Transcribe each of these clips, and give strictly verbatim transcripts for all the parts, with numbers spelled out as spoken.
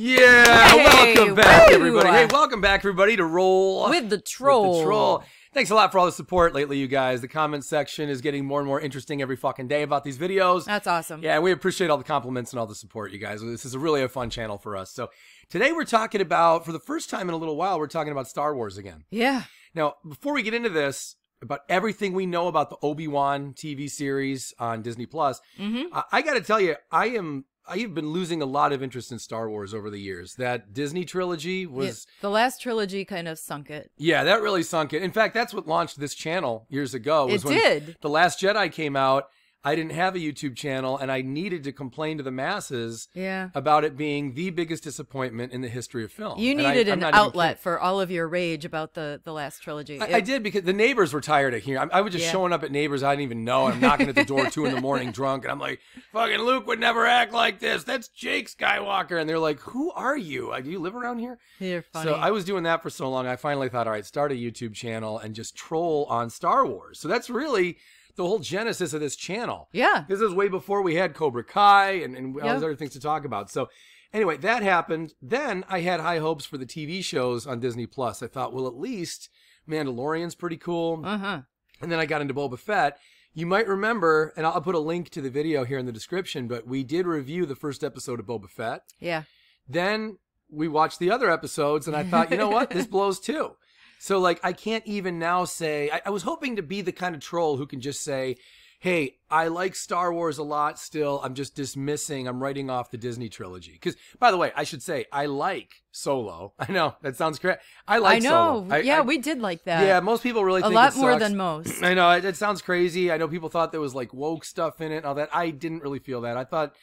Yeah, hey, welcome back, woo! everybody. Hey, welcome back, everybody, to Roll With the Troll. With the Troll. Thanks a lot for all the support lately, you guys. The comment section is getting more and more interesting every fucking day about these videos. That's awesome. Yeah, we appreciate all the compliments and all the support, you guys. This is a really a fun channel for us. So today we're talking about, for the first time in a little while, we're talking about Star Wars again. Yeah. Now, before we get into this, about everything we know about the Obi-Wan T V series on Disney plus, mm-hmm. I, I got to tell you, I am... I've been losing a lot of interest in Star Wars over the years. That Disney trilogy was... Yeah, the last trilogy kind of sunk it. Yeah, that really sunk it. In fact, that's what launched this channel years ago. Was it when did. The Last Jedi came out. I didn't have a YouTube channel, and I needed to complain to the masses yeah. about it being the biggest disappointment in the history of film. You needed I, an outlet for all of your rage about the, the last trilogy. I, it, I did, because the neighbors were tired of hearing. I, I was just yeah. showing up at neighbors I didn't even know, and I'm knocking at the door two in the morning drunk, and I'm like, fucking Luke would never act like this. That's Jake Skywalker. And they're like, who are you? Do you live around here? You're funny. So I was doing that for so long, I finally thought, all right, start a YouTube channel and just troll on Star Wars. So that's really... the whole genesis of this channel. Yeah. This is way before we had Cobra Kai and, and all yep. those other things to talk about. So anyway, that happened. Then I had high hopes for the T V shows on Disney plus. I thought, well, at least Mandalorian's pretty cool. Uh-huh. And then I got into Boba Fett. You might remember, and I'll put a link to the video here in the description, but we did review the first episode of Boba Fett. Yeah. Then we watched the other episodes, and I thought, you know what? This blows too. So, like, I can't even now say... I, I was hoping to be the kind of troll who can just say, hey, I like Star Wars a lot still. I'm just dismissing. I'm writing off the Disney trilogy. Because, by the way, I should say, I like Solo. I know. That sounds correct. I like Solo. I know. Solo. I, yeah, I, we did like that. Yeah, most people really a think it sucks. A lot more than most. I know. It, it sounds crazy. I know people thought there was, like, woke stuff in it and all that. I didn't really feel that. I thought...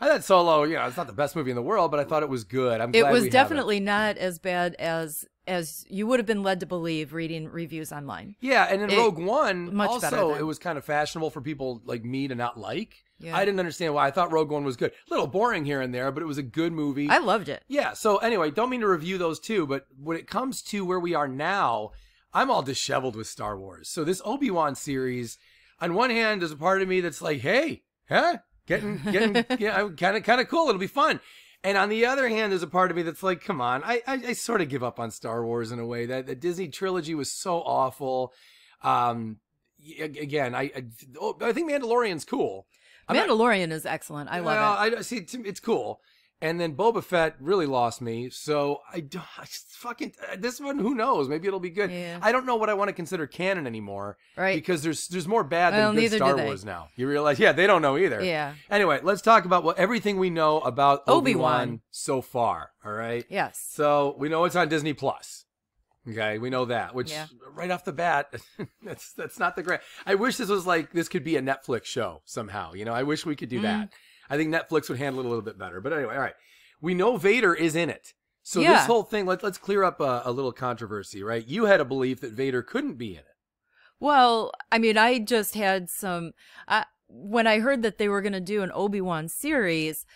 I thought Solo, you know, it's not the best movie in the world, but I thought it was good. I'm glad we have it. It was definitely not as bad as as you would have been led to believe reading reviews online. Yeah, and in it, Rogue One, much also, it was kind of fashionable for people like me to not like. Yeah. I didn't understand why. I thought Rogue One was good. A little boring here and there, but it was a good movie. I loved it. Yeah, so anyway, don't mean to review those two, but when it comes to where we are now, I'm all disheveled with Star Wars. So this Obi-Wan series, on one hand, there's a part of me that's like, hey, huh? Getting, getting, yeah, kind of, kind of cool. It'll be fun. And on the other hand, there's a part of me that's like, come on, I, I, I sort of give up on Star Wars in a way. That the Disney trilogy was so awful. Um, again, I, I, oh, I think Mandalorian's cool. I'm Mandalorian not, is excellent. I love well, it. I see, it's, it's cool. And then Boba Fett really lost me. So I don't I fucking this one. Who knows? Maybe it'll be good. Yeah. I don't know what I want to consider canon anymore, right? Because there's there's more bad well, than good Star Wars now. You realize? Yeah, they don't know either. Yeah. Anyway, let's talk about well, everything we know about Obi-Wan Obi-Wan so far. All right. Yes. So we know it's on Disney plus. Okay, we know that. Which yeah. right off the bat, that's that's not the great. I wish this was like this could be a Netflix show somehow. You know, I wish we could do mm. that. I think Netflix would handle it a little bit better. But anyway, all right. We know Vader is in it. So yeah. this whole thing, let, let's clear up a, a little controversy, right? You had a belief that Vader couldn't be in it. Well, I mean, I just had some... I, when I heard that they were going to do an Obi-Wan series,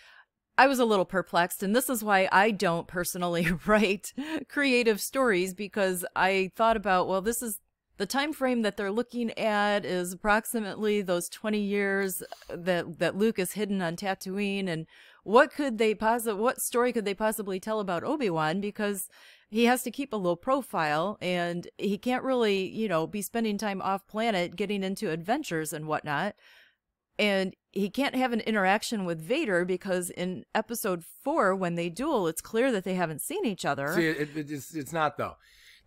I was a little perplexed. And this is why I don't personally write creative stories, because I thought about, well, this is... the time frame that they're looking at is approximately those twenty years that that Luke is hidden on Tatooine, and what could they possi- what story could they possibly tell about Obi-Wan, because he has to keep a low profile and he can't really, you know, be spending time off planet getting into adventures and whatnot, and he can't have an interaction with Vader, because in episode four when they duel, it's clear that they haven't seen each other. See, it, it, it's, it's not though.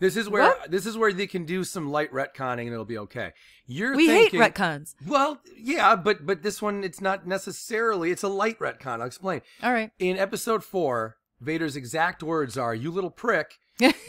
This is where what? this is where they can do some light retconning and it'll be okay. You're we thinking, hate retcons. Well, yeah, but but this one, it's not necessarily, it's a light retcon. I'll explain. All right. In episode four, Vader's exact words are, "You little prick,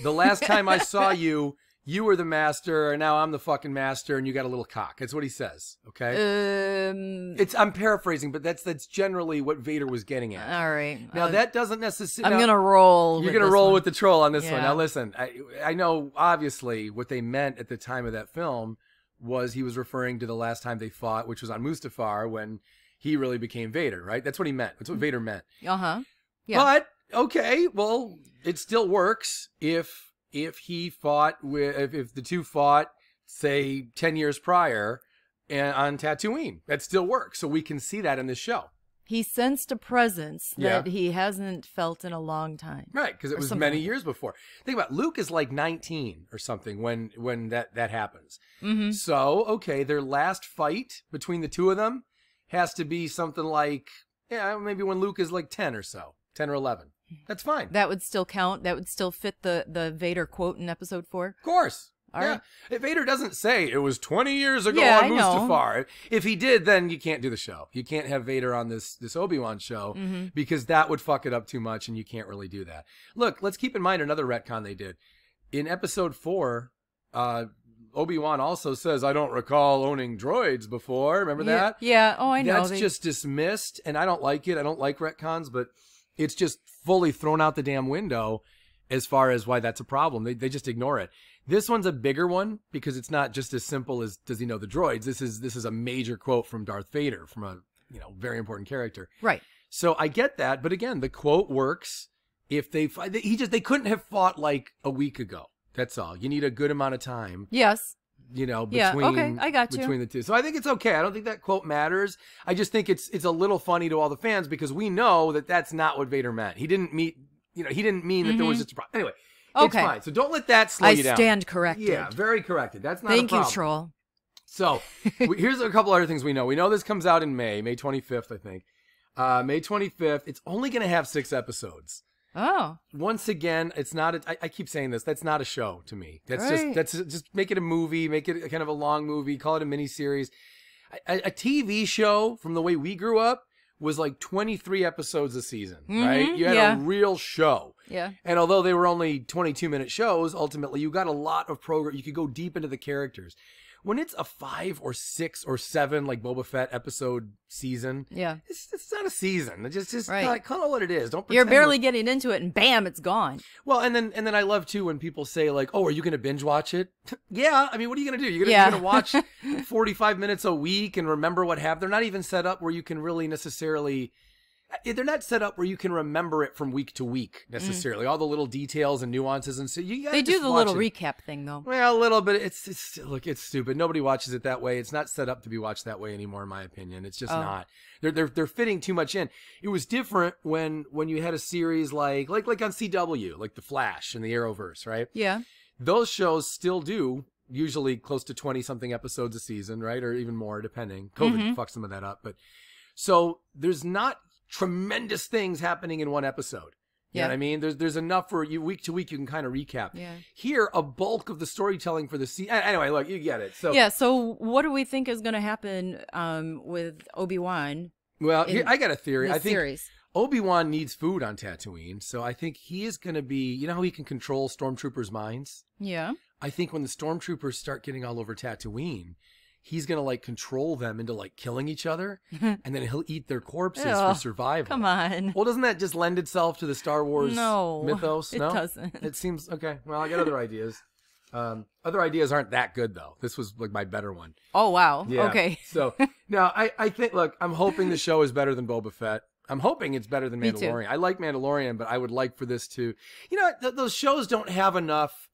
the last time I saw you, you were the master, and now I'm the fucking master, and you got a little cock." That's what he says. Okay. Um, it's I'm paraphrasing, but that's that's generally what Vader was getting at. All right. Now uh, that doesn't necessarily. I'm now, gonna roll. You're with gonna roll one. with the troll on this yeah. one. Now listen, I I know obviously what they meant at the time of that film was he was referring to the last time they fought, which was on Mustafar when he really became Vader. Right. That's what he meant. That's what Vader meant. Uh huh. Yeah. But okay, well, it still works if. If he fought with, if, if the two fought, say ten years prior, and on Tatooine, that still works. So we can see that in this show. He sensed a presence that yeah. he hasn't felt in a long time. Right, because it was many like years before. Think about it, Luke is like nineteen or something when when that, that happens. Mm-hmm. So, okay, their last fight between the two of them has to be something like, yeah, maybe when Luke is like ten or so, ten or eleven. That's fine. That would still count. That would still fit the, the Vader quote in episode four. Of course. All yeah. right. Vader doesn't say it was twenty years ago yeah, on Mustafar. If he did, then you can't do the show. You can't have Vader on this, this Obi-Wan show mm-hmm. because that would fuck it up too much and you can't really do that. Look, let's keep in mind another retcon they did. In episode four, uh, Obi-Wan also says, I don't recall owning droids before. Remember yeah. that? Yeah. Oh, I know. That's they... just dismissed and I don't like it. I don't like retcons, but it's just fully thrown out the damn window as far as why that's a problem. They, they just ignore it. This one's a bigger one because it's not just as simple as does he know the droids. This is this is a major quote from Darth Vader, from a you know very important character. Right. So I get that, but again, the quote works if they he just they couldn't have fought like a week ago. That's all. You need a good amount of time. Yes. You know between yeah, okay. I got you. between the two. So I think it's okay. I don't think that quote matters. I just think it's it's a little funny to all the fans because we know that that's not what Vader meant. He didn't mean you know he didn't mean that mm-hmm. there was just a problem. Anyway. Okay. It's fine. So don't let that slow I you down. I stand corrected. Yeah, very corrected. That's not Thank a problem. Thank you, Troll. So we, here's a couple other things we know. We know this comes out in May, May twenty-fifth, I think. Uh, May twenty-fifth. It's only going to have six episodes. Oh. Once again, it's not a, I, I keep saying this. That's not a show to me. That's right. just that's just make it a movie. Make it a, kind of a long movie. Call it a miniseries. A, a T V show from the way we grew up was like twenty-three episodes a season, mm-hmm. right? You had yeah. a real show. Yeah. And although they were only twenty-two minute shows, ultimately you got a lot of program. You could go deep into the characters. When it's a five or six or seven, like Boba Fett episode season, yeah. it's, it's not a season. It's just, just right. not, kind of what it is. Don't pretend You're barely like, getting into it and bam, it's gone. Well, and then and then I love too when people say like, oh, are you going to binge watch it? yeah. I mean, what are you going to do? You're going yeah. to watch forty-five minutes a week and remember what happened. They're not even set up where you can really necessarily... They're not set up where you can remember it from week to week necessarily. Mm. All the little details and nuances, and so you. They do the little it. recap thing though. Well, a little bit. It's, it's look, it's stupid. Nobody watches it that way. It's not set up to be watched that way anymore, in my opinion. It's just oh. not. They're they're they're fitting too much in. It was different when when you had a series like like like on C W, like The Flash and the Arrowverse, right? Yeah. Those shows still do usually close to twenty something episodes a season, right, or even more, depending. COVID mm-hmm. fucks some of that up, but so there's not tremendous things happening in one episode. You yeah. know what I mean? There's there's enough for you week to week you can kind of recap. Yeah. Here, a bulk of the storytelling for the season. Anyway, look, you get it. So yeah, so what do we think is going to happen um, with Obi-Wan? Well, here, I got a theory. I think Obi-Wan needs food on Tatooine, so I think he is going to be, you know how he can control stormtroopers' minds? Yeah. I think when the stormtroopers start getting all over Tatooine, he's going to like control them into like killing each other and then he'll eat their corpses oh, for survival. Come on. Well, doesn't that just lend itself to the Star Wars no, mythos? No, it doesn't. It seems, okay, well, I got other ideas. Um, other ideas aren't that good though. This was like my better one. Oh, wow. Yeah. Okay. So now I, I think, look, I'm hoping the show is better than Boba Fett. I'm hoping it's better than Mandalorian. I like Mandalorian, but I would like for this to, you know, th those shows don't have enough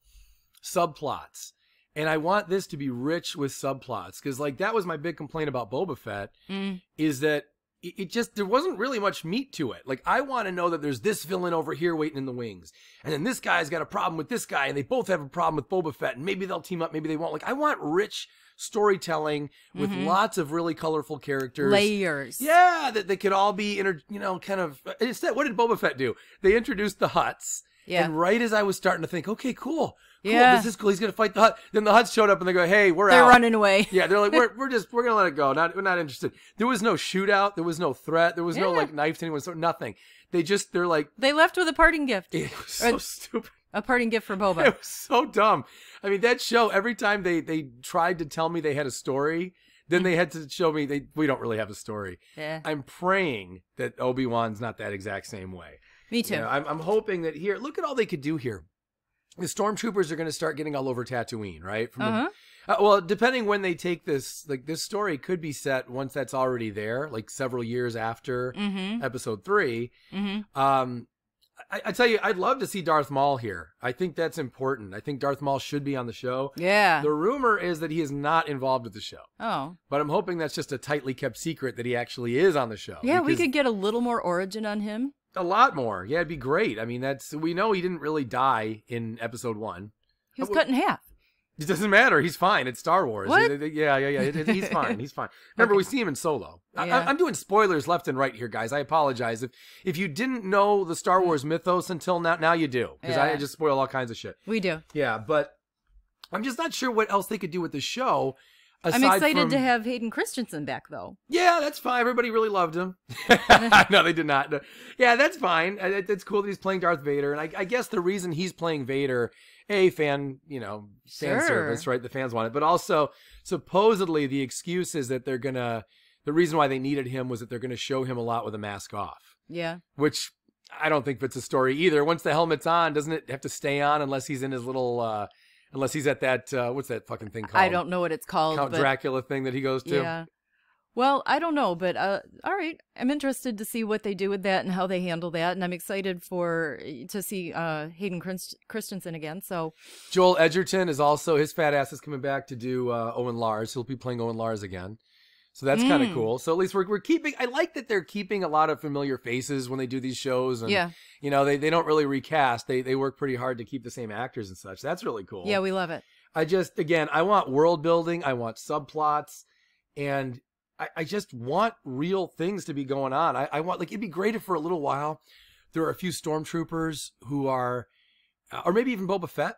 subplots. And I want this to be rich with subplots because, like, that was my big complaint about Boba Fett mm. is that it, it just, there wasn't really much meat to it. Like, I want to know that there's this villain over here waiting in the wings. And then this guy's got a problem with this guy. And they both have a problem with Boba Fett. And maybe they'll team up. Maybe they won't. Like, I want rich storytelling with mm-hmm. lots of really colorful characters. Layers. Yeah, that they could all be, inter you know, kind of. Instead, what did Boba Fett do? They introduced the Hutts. Yeah. And right as I was starting to think, okay, cool. Cool, yeah. This is cool. He's going to fight the Hutt. Then the Hutts showed up and they go, hey, we're they're out. They're running away. Yeah, they're like, we're, we're just, we're going to let it go. Not, we're not interested. There was no shootout. There was no threat. There was yeah. no, like, knife to anyone. So nothing. They just, they're like. They left with a parting gift. It was so or, stupid. A parting gift for Boba. It was so dumb. I mean, that show, every time they, they tried to tell me they had a story, then they had to show me they we don't really have a story. Yeah. I'm praying that Obi-Wan's not that exact same way. Me too. You know, I'm, I'm hoping that here, look at all they could do here. The stormtroopers are going to start getting all over Tatooine, right? From uh-huh. the, uh, well, depending when they take this, like this story could be set once that's already there, like several years after mm-hmm. episode three. Mm-hmm. Um, I, I tell you, I'd love to see Darth Maul here. I think that's important. I think Darth Maul should be on the show. Yeah. The rumor is that he is not involved with the show. Oh. But I'm hoping that's just a tightly kept secret that he actually is on the show. Yeah, we could get a little more origin on him. A lot more. Yeah, it'd be great. I mean, that's we know he didn't really die in episode one. He was cut in half. It doesn't matter. He's fine. It's Star Wars. What? Yeah, yeah, yeah. He's fine. He's fine. Remember, okay. we see him in Solo. Yeah. I, I'm doing spoilers left and right here, guys. I apologize. If if you didn't know the Star Wars mythos until now, now you do. Because yeah. I just spoil all kinds of shit. We do. Yeah, but I'm just not sure what else they could do with the show. I'm excited from... to have Hayden Christensen back, though. Yeah, that's fine. Everybody really loved him. No, they did not. No. Yeah, that's fine. It's cool that he's playing Darth Vader. And I, I guess the reason he's playing Vader... A fan, you know, fan sure. service, right? The fans want it. But also, supposedly, the excuse is that they're going to, the reason why they needed him was that they're going to show him a lot with a mask off. Yeah. Which I don't think fits the story either. Once the helmet's on, doesn't it have to stay on unless he's in his little, uh, unless he's at that, uh, what's that fucking thing called? I don't know what it's called. Count but... Dracula thing that he goes to. Yeah. Well, I don't know, but uh, all right. I'm interested to see what they do with that and how they handle that, and I'm excited for to see uh, Hayden Christensen again. So, Joel Edgerton is also his fat ass is coming back to do uh, Owen Lars. He'll be playing Owen Lars again, so that's mm. kind of cool. So at least we're we're keeping. I like that they're keeping a lot of familiar faces when they do these shows, and yeah. you know they they don't really recast. They they work pretty hard to keep the same actors and such. That's really cool. Yeah, we love it. I just again, I want world building. I want subplots, and I just want real things to be going on. I, I want, like, it'd be great if for a little while there are a few stormtroopers who are, uh, or maybe even Boba Fett.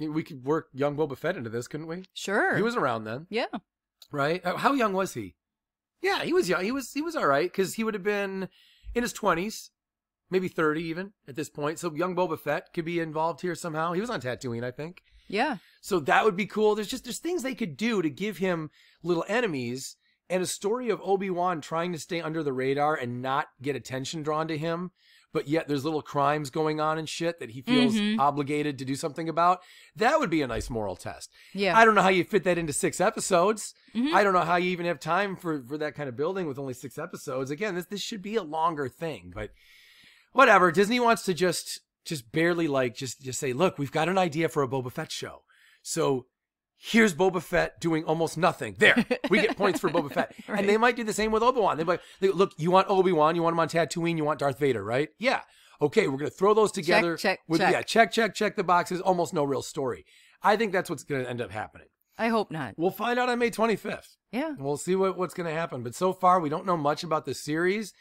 We could work young Boba Fett into this, couldn't we? Sure. He was around then. Yeah. Right? How young was he? Yeah, he was young. He was, he was all right, because he would have been in his twenties, maybe thirty even at this point. So young Boba Fett could be involved here somehow. He was on Tatooine, I think. Yeah. So that would be cool. There's just, there's things they could do to give him little enemies. And a story of Obi-Wan trying to stay under the radar and not get attention drawn to him, but yet there's little crimes going on and shit that he feels mm-hmm. obligated to do something about. That would be a nice moral test. Yeah. I don't know how you fit that into six episodes. Mm-hmm. I don't know how you even have time for, for that kind of building with only six episodes. Again, this, this should be a longer thing, but whatever. Disney wants to just, just barely like, just, just say, look, we've got an idea for a Boba Fett show. So... here's Boba Fett doing almost nothing. There, we get points for Boba Fett. Right. And they might do the same with Obi-Wan. They'd be like, look, you want Obi-Wan, you want him on Tatooine, you want Darth Vader, right? Yeah. Okay, we're going to throw those together. Check, check, with, check. Yeah, check, check, check the boxes. Almost no real story. I think that's what's going to end up happening. I hope not. We'll find out on May twenty-fifth. Yeah. We'll see what, what's going to happen. But so far, we don't know much about this series.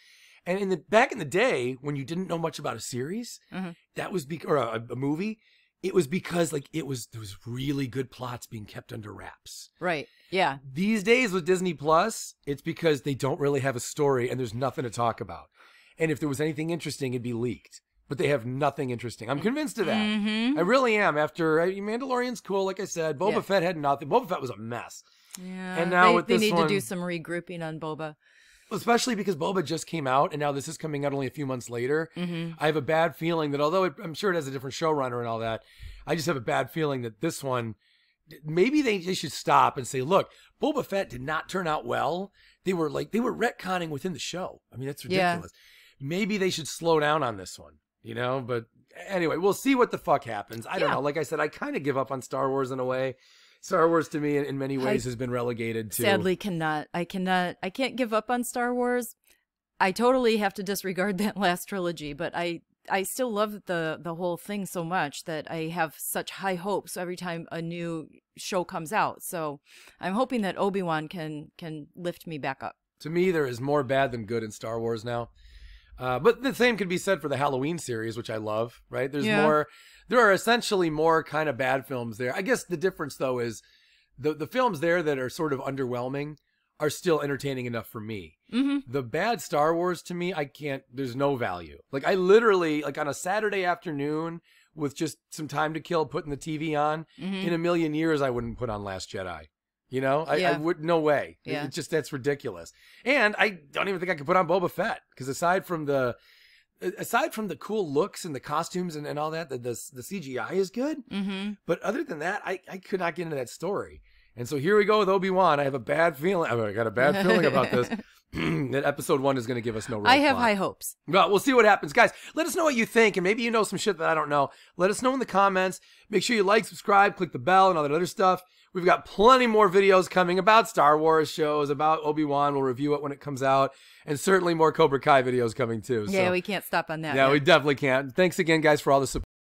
And in the back in the day, when you didn't know much about a series, mm-hmm. that was be- or a, a movie, it was because, like, it was, there was really good plots being kept under wraps. Right, yeah. These days with Disney+, Plus, it's because they don't really have a story and there's nothing to talk about. And if there was anything interesting, it'd be leaked. But they have nothing interesting. I'm convinced of that. Mm-hmm. I really am. After I, Mandalorian's cool, like I said. Boba yeah. Fett had nothing. Boba Fett was a mess. Yeah, and now they, with this they need one, to do some regrouping on Boba. Especially because Boba just came out, and now this is coming out only a few months later. Mm-hmm. I have a bad feeling that, although it, I'm sure it has a different showrunner and all that, I just have a bad feeling that this one, maybe they, they should stop and say, look, Boba Fett did not turn out well. They were like, they were retconning within the show. I mean, that's ridiculous. Yeah. Maybe they should slow down on this one, you know? But anyway, we'll see what the fuck happens. I yeah. don't know. Like I said, I kind of give up on Star Wars in a way. Star Wars to me in many ways I has been relegated to... Sadly cannot. I cannot. I can't give up on Star Wars. I totally have to disregard that last trilogy, but I, I still love the, the whole thing so much that I have such high hopes every time a new show comes out. So I'm hoping that Obi-Wan can, can lift me back up. To me, there is more bad than good in Star Wars now. Uh, but the same could be said for the Halloween series, which I love, right? There's yeah. more... There are essentially more kind of bad films there. I guess the difference, though, is the, the films there that are sort of underwhelming are still entertaining enough for me. Mm-hmm. The bad Star Wars, to me, I can't... There's no value. Like, I literally, like, on a Saturday afternoon with just some time to kill, putting the T V on, mm-hmm. in a million years, I wouldn't put on Last Jedi. You know? I, yeah. I would... No way. Yeah. It's just... That's ridiculous. And I don't even think I could put on Boba Fett, because aside from the... Aside from the cool looks and the costumes and, and all that, the, the, the C G I is good. Mm-hmm. But other than that, I, I could not get into that story. And so here we go with Obi-Wan. I have a bad feeling. I got a bad feeling about this. that episode one is going to give us no real I have plot. High hopes. Well, we'll see what happens. Guys, let us know what you think, and maybe you know some shit that I don't know. Let us know in the comments. Make sure you like, subscribe, click the bell, and all that other stuff. We've got plenty more videos coming about Star Wars shows, about Obi-Wan. We'll review it when it comes out, and certainly more Cobra Kai videos coming too. Yeah, so, we can't stop on that. Yeah, yet. we definitely can't. Thanks again, guys, for all the support.